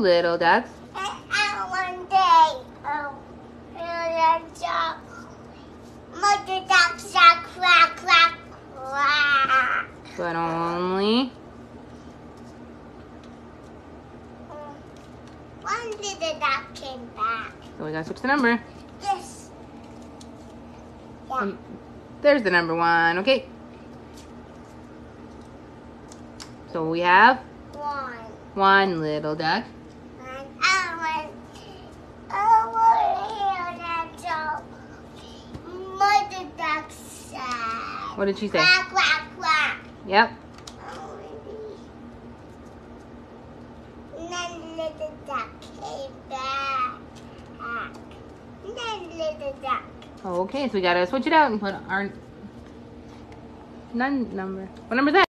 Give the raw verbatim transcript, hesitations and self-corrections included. little, Dax? I one day. Oh, that's all. Mother ducks are quack, quack, quack. But only one little duck came back. So we gotta switch the number. Yes. Yeah. Um, there's the number one. Okay. So we have one. One little duck. One. I want, I want to hear that dog. Mother duck said. What did she say? Quack, quack, quack. Yep. And then little duck came back. And then little duck. Okay, so we gotta switch it out and put our none number. What number is that?